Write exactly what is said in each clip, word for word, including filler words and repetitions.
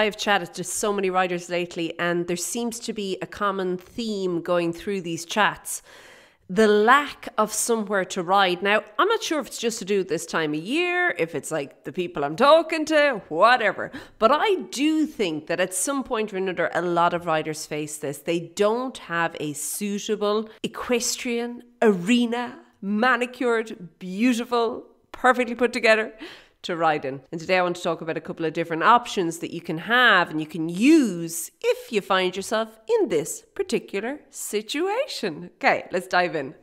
I've chatted to so many writers lately, and there seems to be a common theme going through these chats. The lack of somewhere to ride. Now, I'm not sure if it's just to do this time of year, if it's like the people I'm talking to, whatever. But I do think that at some point or another, a lot of riders face this. They don't have a suitable equestrian arena, manicured, beautiful, perfectly put together to ride in. And today I want to talk about a couple of different options that you can have and you can use if you find yourself in this particular situation. Okay, let's dive in.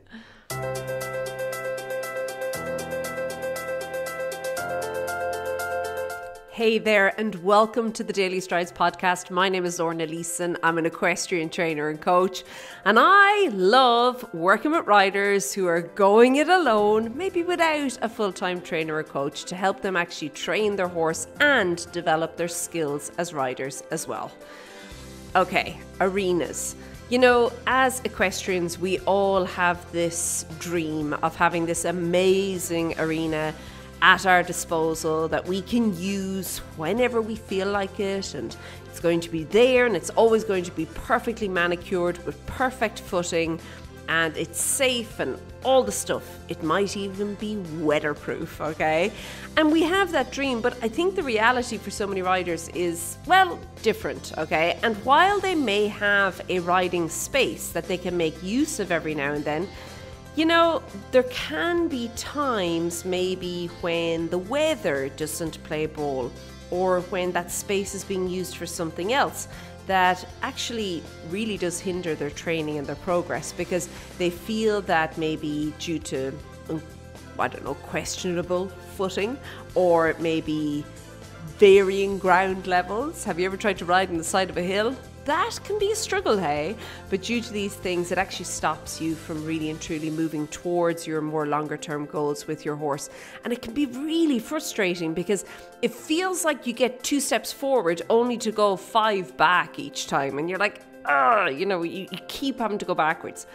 Hey there, and welcome to the Daily Strides podcast. My name is Lorna Leeson. I'm an equestrian trainer and coach, and I love working with riders who are going it alone, maybe without a full-time trainer or coach, to help them actually train their horse and develop their skills as riders as well. Okay, arenas. You know, as equestrians, we all have this dream of having this amazing arena at our disposal that we can use whenever we feel like it, and it's going to be there, and it's always going to be perfectly manicured with perfect footing, and it's safe and all the stuff. It might even be weatherproof, okay? And we have that dream, but I think the reality for so many riders is, well, different, okay? And while they may have a riding space that they can make use of every now and then, you know, there can be times maybe when the weather doesn't play ball, or when that space is being used for something else that actually really does hinder their training and their progress, because they feel that maybe due to, I don't know, questionable footing, or maybe varying ground levels. Have you ever tried to ride on the side of a hill? That can be a struggle, hey? But due to these things, it actually stops you from really and truly moving towards your more longer term goals with your horse. And it can be really frustrating, because it feels like you get two steps forward only to go five back each time. And you're like, ah, you know, you, you keep having to go backwards.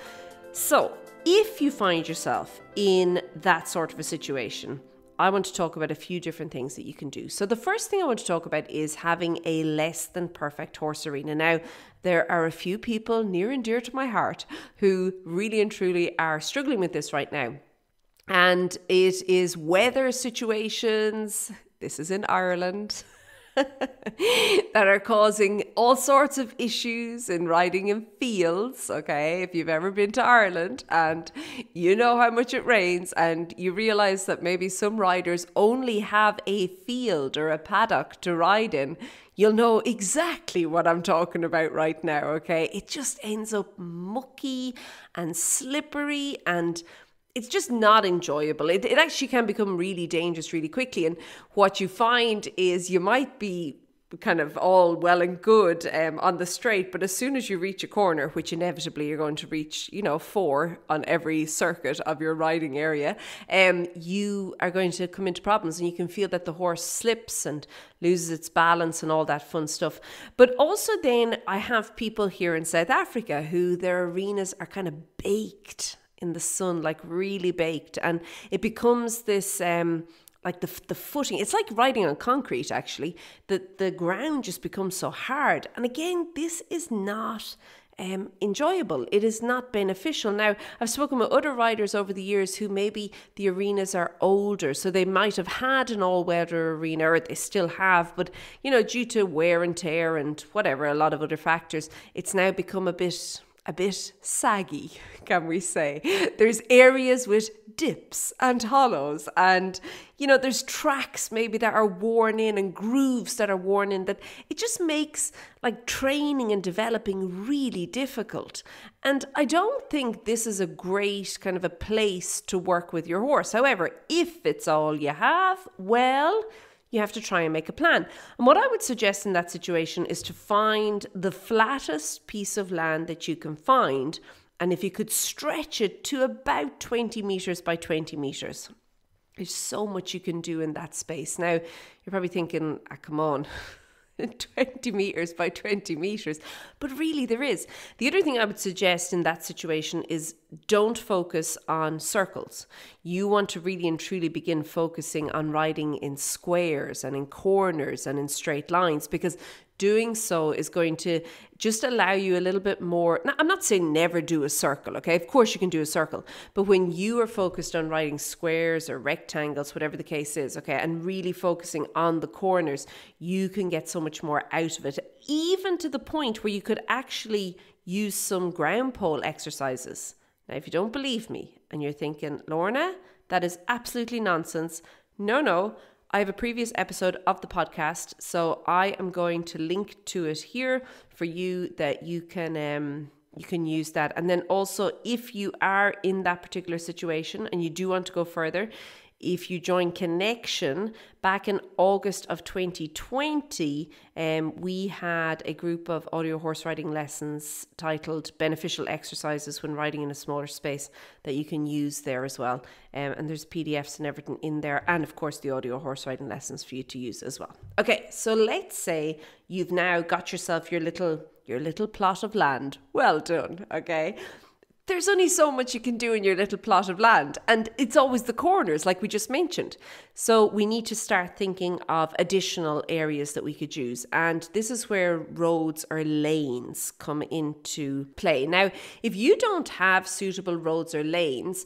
So if you find yourself in that sort of a situation, I want to talk about a few different things that you can do. So the first thing I want to talk about is having a less than perfect horse arena. Now, there are a few people near and dear to my heart who really and truly are struggling with this right now. And it is weather situations, this is in Ireland, that are causing all sorts of issues in riding in fields, okay? If you've ever been to Ireland and you know how much it rains, and you realize that maybe some riders only have a field or a paddock to ride in, you'll know exactly what I'm talking about right now, okay? It just ends up mucky and slippery, and it's just not enjoyable. It, it actually can become really dangerous really quickly. And what you find is you might be kind of all well and good um, on the straight, but as soon as you reach a corner, which inevitably you're going to reach, you know, four on every circuit of your riding area, um, you are going to come into problems, and you can feel that the horse slips and loses its balance and all that fun stuff. But also then I have people here in South Africa who their arenas are kind of baked in the sun, like really baked, and it becomes this um like the the footing, it's like riding on concrete actually, that the ground just becomes so hard. And again, this is not um enjoyable, it is not beneficial. Now, I've spoken with other riders over the years who maybe the arenas are older, so they might have had an all-weather arena, or they still have, but you know, due to wear and tear and whatever, a lot of other factors, it's now become a bit a bit saggy, can we say. There's areas with dips and hollows, and you know, there's tracks maybe that are worn in and grooves that are worn in, that it just makes like training and developing really difficult. And I don't think this is a great kind of a place to work with your horse. However, if it's all you have, well, you have to try and make a plan. And what I would suggest in that situation is to find the flattest piece of land that you can find. And if you could stretch it to about twenty meters by twenty meters, there's so much you can do in that space. Now, you're probably thinking, ah, come on, twenty meters by twenty meters. But really, there is. The other thing I would suggest in that situation is don't focus on circles. You want to really and truly begin focusing on riding in squares and in corners and in straight lines, because doing so is going to just allow you a little bit more. Now, I'm not saying never do a circle, okay? Of course you can do a circle, but when you are focused on writing squares or rectangles, whatever the case is, okay, and really focusing on the corners, you can get so much more out of it, even to the point where you could actually use some ground pole exercises. Now, if you don't believe me and you're thinking, Lorna, that is absolutely nonsense. No, no, I have a previous episode of the podcast, so I am going to link to it here for you that you can um, you can use that. And then also, if you are in that particular situation and you do want to go further, if you join Connection back in August of twenty twenty, um, we had a group of audio horse riding lessons titled Beneficial Exercises When Riding in a Smaller Space that you can use there as well. Um, and there's P D Fs and everything in there. And of course, the audio horse riding lessons for you to use as well. Okay, so let's say you've now got yourself your little, your little plot of land. Well done, okay? There's only so much you can do in your little plot of land, and it's always the corners, like we just mentioned. So we need to start thinking of additional areas that we could use, and this is where roads or lanes come into play. Now, if you don't have suitable roads or lanes,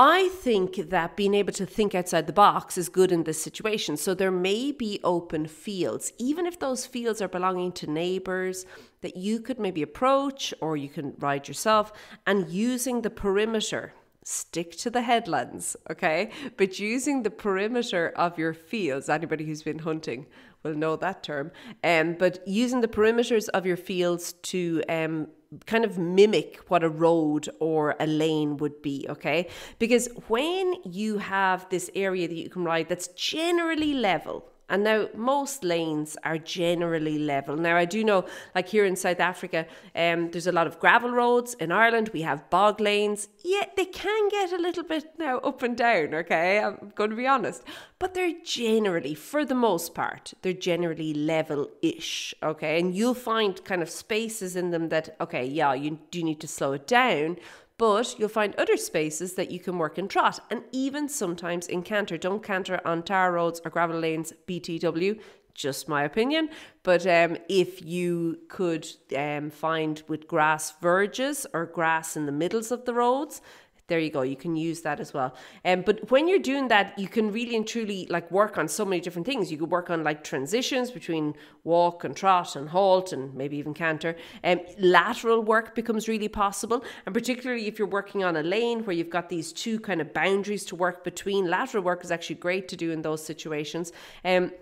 I think that being able to think outside the box is good in this situation. So there may be open fields, even if those fields are belonging to neighbors, that you could maybe approach or you can ride yourself, and using the perimeter, stick to the headlands, okay? But using the perimeter of your fields, anybody who's been hunting will know that term, um, but using the perimeters of your fields to um, kind of mimic what a road or a lane would be, okay? Because when you have this area that you can ride that's generally level, and now most lanes are generally level. Now I do know, like here in South Africa, um, there's a lot of gravel roads. In Ireland, we have bog lanes. Yeah, they can get a little bit now up and down, okay? I'm going to be honest. But they're generally, for the most part, they're generally level-ish, okay? And you'll find kind of spaces in them that, okay, yeah, you do need to slow it down, but you'll find other spaces that you can work and trot, and even sometimes in canter. Don't canter on tar roads or gravel lanes, B T W, just my opinion. But um, if you could um, find with grass verges or grass in the middles of the roads, there you go, you can use that as well. Um, but when you're doing that, you can really and truly like work on so many different things. You could work on like transitions between walk and trot and halt and maybe even canter. Um, lateral work becomes really possible. And particularly if you're working on a lane where you've got these two kind of boundaries to work between, lateral work is actually great to do in those situations. Um,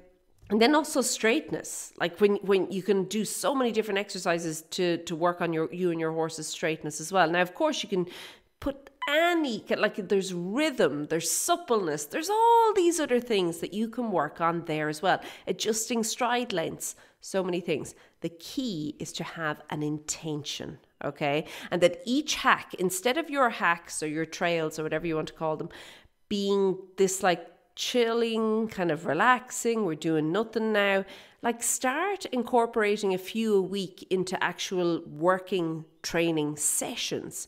And then also straightness, like when, when you can do so many different exercises to, to work on your you and your horse's straightness as well. Now, of course, you can put any, like there's rhythm, there's suppleness, there's all these other things that you can work on there as well. Adjusting stride lengths, so many things. The key is to have an intention, okay? And that each hack, instead of your hacks or your trails or whatever you want to call them, being this like chilling, kind of relaxing, we're doing nothing now, like start incorporating a few a week into actual working training sessions.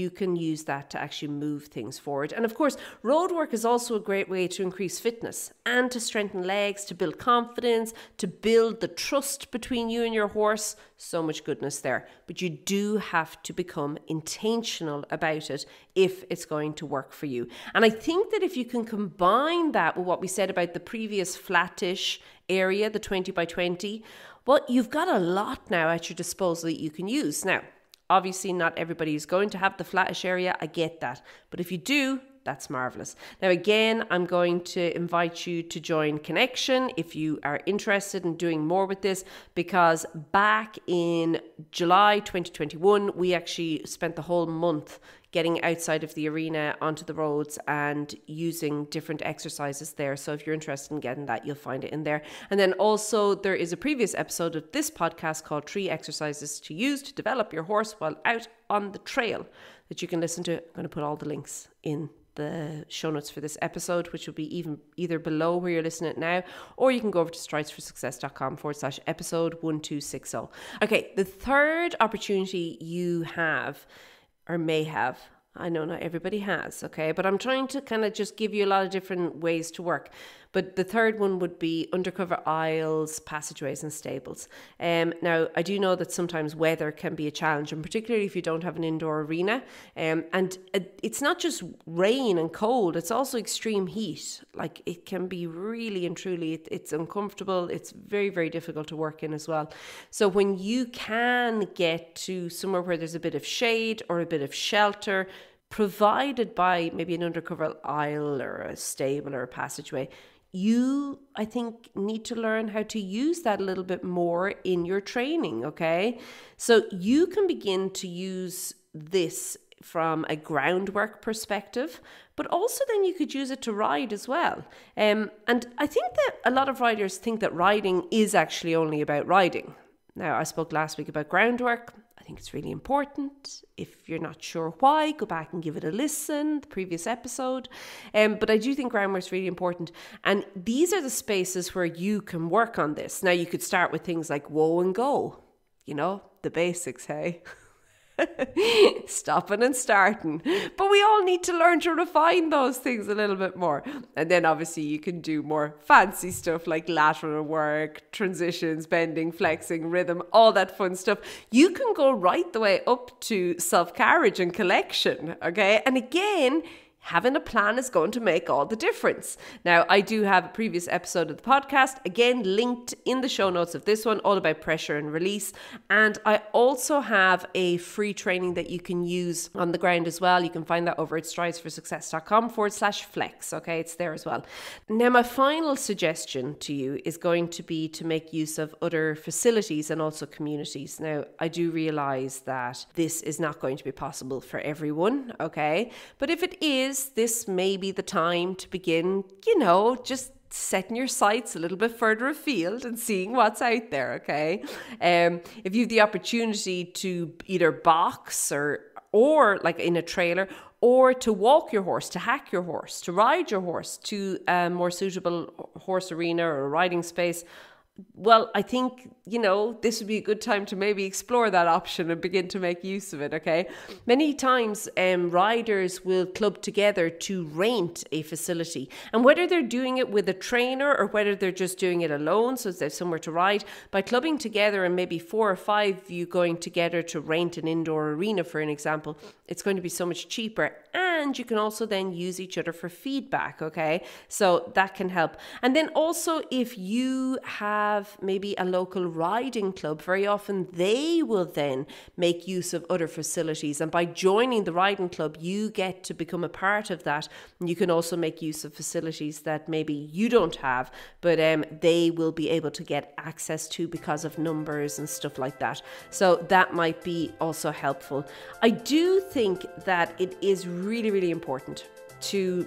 You can use that to actually move things forward. And of course, road work is also a great way to increase fitness and to strengthen legs, to build confidence, to build the trust between you and your horse. So much goodness there. But you do have to become intentional about it if it's going to work for you. And I think that if you can combine that with what we said about the previous flattish area, the twenty by twenty, well, you've got a lot now at your disposal that you can use. Now, obviously, not everybody is going to have the flattish area. I get that. But if you do, that's marvelous. Now, again, I'm going to invite you to join Connection if you are interested in doing more with this, because back in July twenty twenty-one, we actually spent the whole month getting outside of the arena onto the roads and using different exercises there. So if you're interested in getting that, you'll find it in there. And then also there is a previous episode of this podcast called Three Exercises to Use to Develop Your Horse While Out on the Trail that you can listen to. I'm going to put all the links in the show notes for this episode, which will be even either below where you're listening at now, or you can go over to strides for success dot com forward slash episode one two six zero. Okay, the third opportunity you have or may have, I know not everybody has, okay, but I'm trying to kind of just give you a lot of different ways to work. But the third one would be undercover aisles, passageways and stables. Um, now, I do know that sometimes weather can be a challenge, and particularly if you don't have an indoor arena. Um, and it's not just rain and cold, it's also extreme heat. Like, it can be really and truly, it, it's uncomfortable. It's very, very difficult to work in as well. So when you can get to somewhere where there's a bit of shade or a bit of shelter, provided by maybe an undercover aisle or a stable or a passageway, you, I think, need to learn how to use that a little bit more in your training, okay? So you can begin to use this from a groundwork perspective, but also then you could use it to ride as well. Um, and I think that a lot of riders think that riding is actually only about riding. Now, I spoke last week about groundwork. I think it's really important. If you're not sure why, go back and give it a listen, the previous episode. Um, but I do think grammar is really important. And these are the spaces where you can work on this. Now, you could start with things like whoa and go, you know, the basics, hey? Stopping and starting. But we all need to learn to refine those things a little bit more. And then obviously you can do more fancy stuff like lateral work, transitions, bending, flexing, rhythm, all that fun stuff. You can go right the way up to self-carriage and collection, okay? And again, having a plan is going to make all the difference. Now, I do have a previous episode of the podcast, again, linked in the show notes of this one, all about pressure and release. And I also have a free training that you can use on the ground as well. You can find that over at strides for success dot com forward slash flex. Okay, it's there as well. Now, my final suggestion to you is going to be to make use of other facilities and also communities. Now, I do realize that this is not going to be possible for everyone, okay? But if it is, this may be the time to begin, you know, just setting your sights a little bit further afield and seeing what's out there, okay? Um, if you have the opportunity to either box or, or like in a trailer, or to walk your horse, to hack your horse, to ride your horse to a more suitable horse arena or riding space, well, I think, you know, this would be a good time to maybe explore that option and begin to make use of it, okay? Many times um, riders will club together to rent a facility. And whether they're doing it with a trainer or whether they're just doing it alone, so they're somewhere to ride, by clubbing together and maybe four or five of you going together to rent an indoor arena, for an example, it's going to be so much cheaper. And you can also then use each other for feedback, okay? So that can help. And then also if you have maybe a local riding club, very often they will then make use of other facilities, and by joining the riding club you get to become a part of that, and you can also make use of facilities that maybe you don't have, but um, they will be able to get access to because of numbers and stuff like that. So that might be also helpful. I do think that it is really, really important to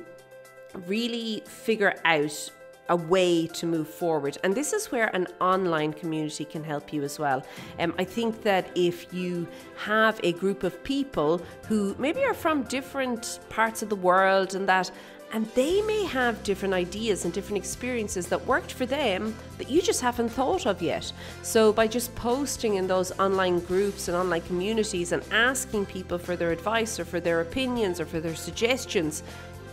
really figure out a way to move forward. And this is where an online community can help you as well. Um, I think that if you have a group of people who maybe are from different parts of the world and that, and they may have different ideas and different experiences that worked for them that you just haven't thought of yet. So by just posting in those online groups and online communities and asking people for their advice or for their opinions or for their suggestions,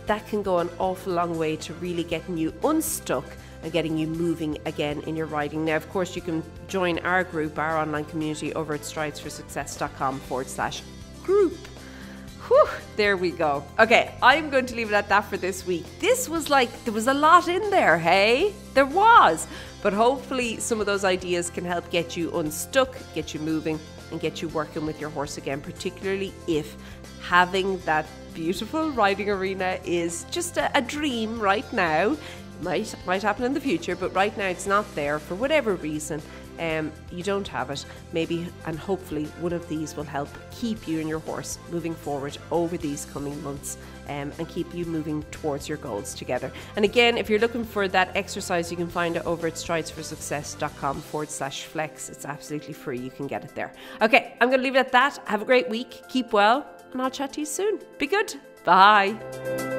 that can go an awful long way to really getting you unstuck and getting you moving again in your riding. Now, of course, you can join our group, our online community over at strides for success dot com forward slash group. Whew, there we go. Okay, I'm going to leave it at that for this week. This was like, there was a lot in there, hey? There was. But hopefully some of those ideas can help get you unstuck, get you moving, and get you working with your horse again, particularly if having that beautiful riding arena is just a, a dream right now. Might might happen in the future, but right now it's not there for whatever reason. Um, you don't have it. Maybe and hopefully one of these will help keep you and your horse moving forward over these coming months, um, and keep you moving towards your goals together. And again, if you're looking for that exercise, you can find it over at strides for success dot com forward slash flex. It's absolutely free. You can get it there. Okay, I'm going to leave it at that. Have a great week. Keep well, and I'll chat to you soon. Be good. Bye.